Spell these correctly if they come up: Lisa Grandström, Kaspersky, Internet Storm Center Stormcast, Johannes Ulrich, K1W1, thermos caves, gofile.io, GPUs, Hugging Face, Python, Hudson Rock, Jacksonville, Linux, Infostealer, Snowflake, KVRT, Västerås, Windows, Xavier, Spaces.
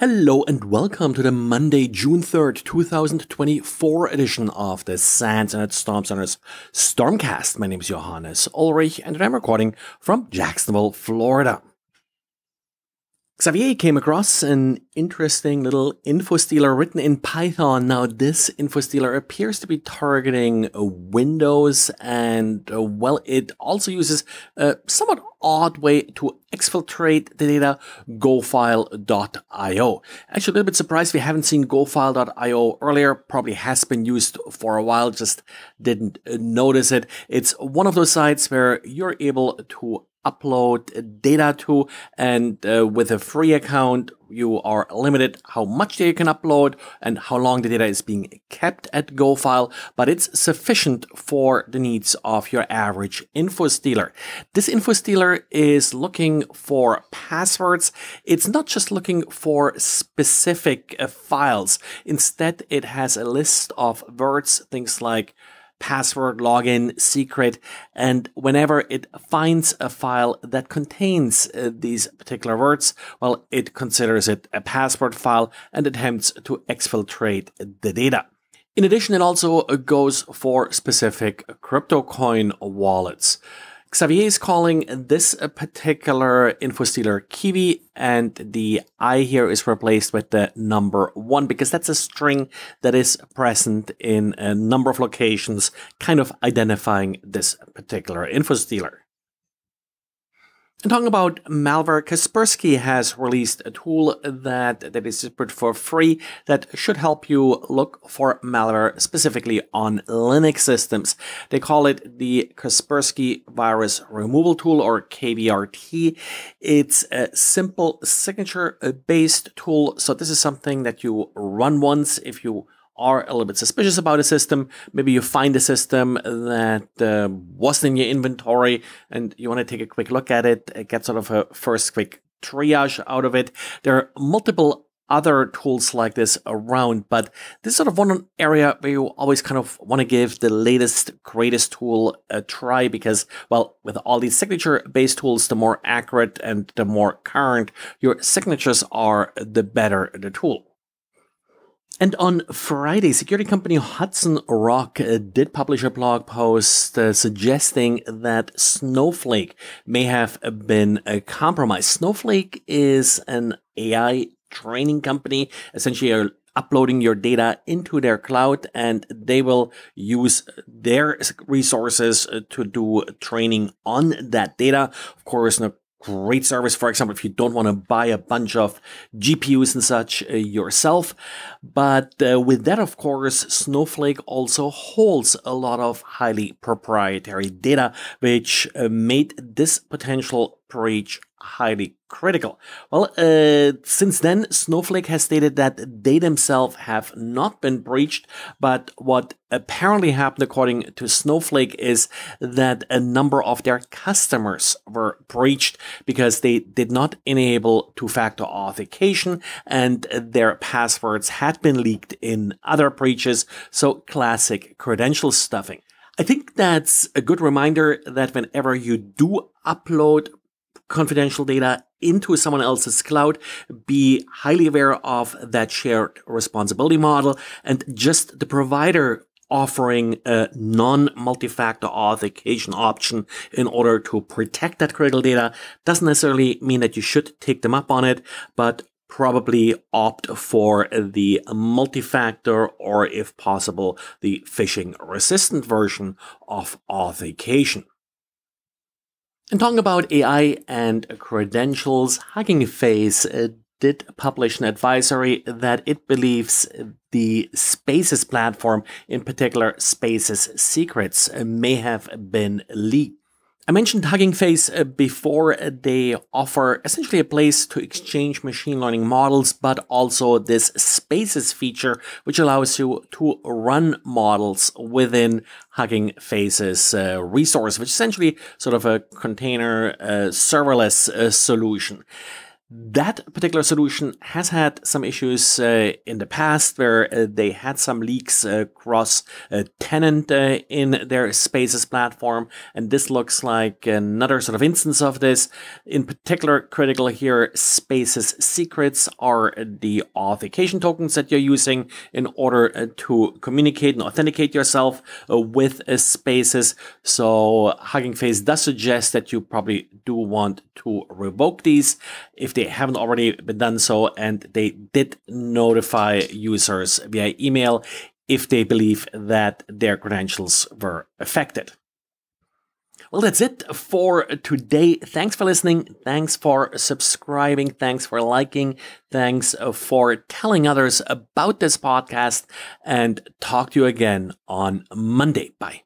Hello and welcome to the Monday, June 3rd, 2024 edition of the Internet Storm Center Stormcast. My name is Johannes Ulrich and I'm recording from Jacksonville, Florida. Xavier came across an interesting little info stealer written in Python. Now, this info stealer appears to be targeting Windows and, well, it also uses a somewhat odd way to exfiltrate the data, gofile.io. Actually, a little bit surprised we haven't seen gofile.io earlier. Probably has been used for a while, just didn't notice it. It's one of those sites where you're able to upload data to, and with a free account, you are limited how much data you can upload and how long the data is being kept at GoFile, but it's sufficient for the needs of your average info stealer. This info stealer is looking for passwords. It's not just looking for specific files. Instead, it has a list of words, things like password, login, secret, and whenever it finds a file that contains these particular words, well, it considers it a password file and attempts to exfiltrate the data. In addition, it also goes for specific crypto coin wallets. Xavier is calling this particular info stealer Kiwi, and the I here is replaced with the number 1 because that's a string that is present in a number of locations, kind of identifying this particular info stealer. And talking about malware, Kaspersky has released a tool that is distributed for free that should help you look for malware specifically on Linux systems. They call it the Kaspersky Virus Removal Tool, or KVRT. It's a simple signature-based tool. So this is something that you run once if you are a little bit suspicious about a system. Maybe you find a system that wasn't in your inventory and you want to take a quick look at it, get sort of a first quick triage out of it. There are multiple other tools like this around, but this is sort of one area where you always kind of want to give the latest, greatest tool a try because, well, with all these signature-based tools, the more accurate and the more current your signatures are, the better the tool. And on Friday, security company Hudson Rock did publish a blog post suggesting that Snowflake may have been compromised. Snowflake is an AI training company, essentially uploading your data into their cloud, and they will use their resources to do training on that data. Of course, no great service, for example, if you don't want to buy a bunch of GPUs and such yourself. But with that, of course, Snowflake also holds a lot of highly proprietary data, which made this potential breach highly critical. Well, since then, Snowflake has stated that they themselves have not been breached, but what apparently happened according to Snowflake is that a number of their customers were breached because they did not enable two-factor authentication and their passwords had been leaked in other breaches, so classic credential stuffing. I think that's a good reminder that whenever you do upload confidential data into someone else's cloud, be highly aware of that shared responsibility model and just the provider offering a non-multi-factor authentication option in order to protect that critical data doesn't necessarily mean that you should take them up on it, but probably opt for the multi-factor or, if possible, the phishing-resistant version of authentication. And talking about AI and credentials, Hugging Face did publish an advisory that it believes the Spaces platform, in particular Spaces secrets, may have been leaked. I mentioned Hugging Face before. They offer essentially a place to exchange machine learning models, but also this Spaces feature, which allows you to run models within Hugging Face's resource, which is essentially sort of a container serverless solution. That particular solution has had some issues in the past where they had some leaks across tenant in their Spaces platform. And this looks like another sort of instance of this. In particular, critical here, Spaces secrets are the authentication tokens that you're using in order to communicate and authenticate yourself with Spaces. So Hugging Face does suggest that you probably do want to revoke these if they haven't already been done so, and they did notify users via email if they believe that their credentials were affected. Well, that's it for today. Thanks for listening. Thanks for subscribing. Thanks for liking. Thanks for telling others about this podcast, and talk to you again on Monday. Bye.